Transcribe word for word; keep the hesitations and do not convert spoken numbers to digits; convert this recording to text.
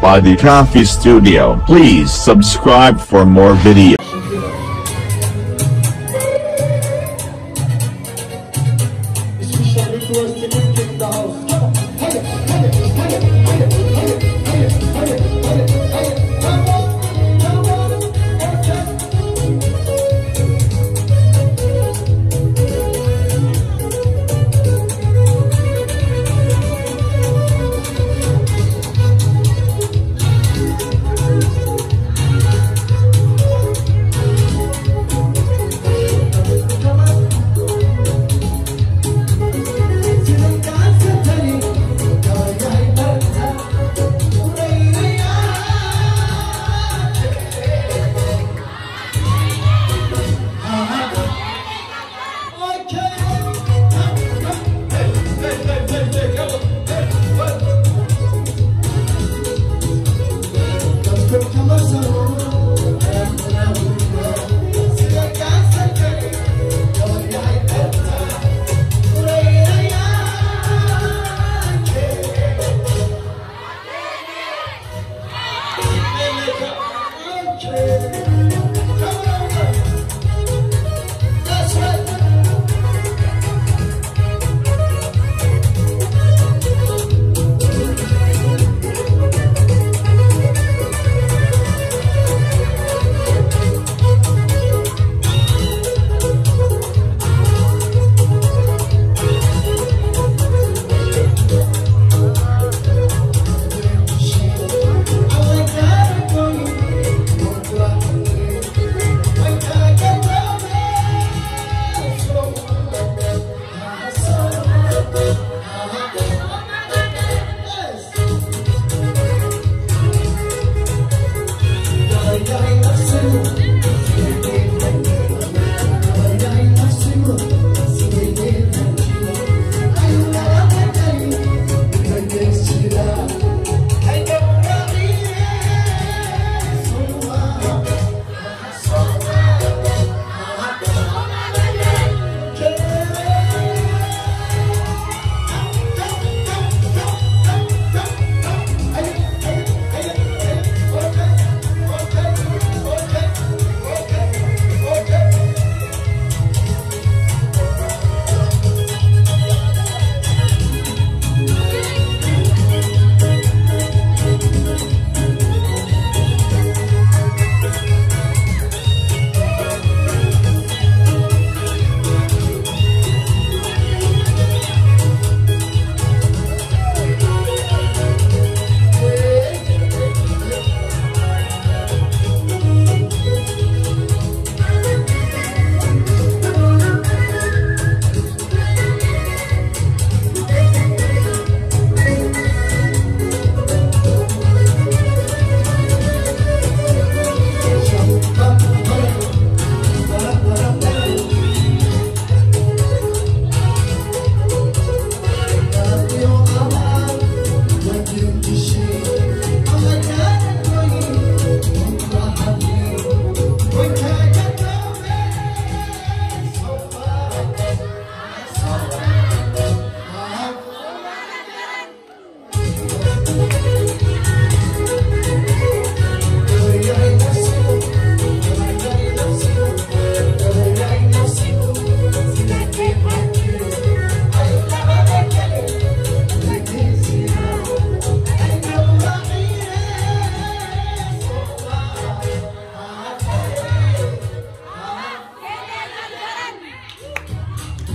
by the Kaafi Studio. Please subscribe for more videos.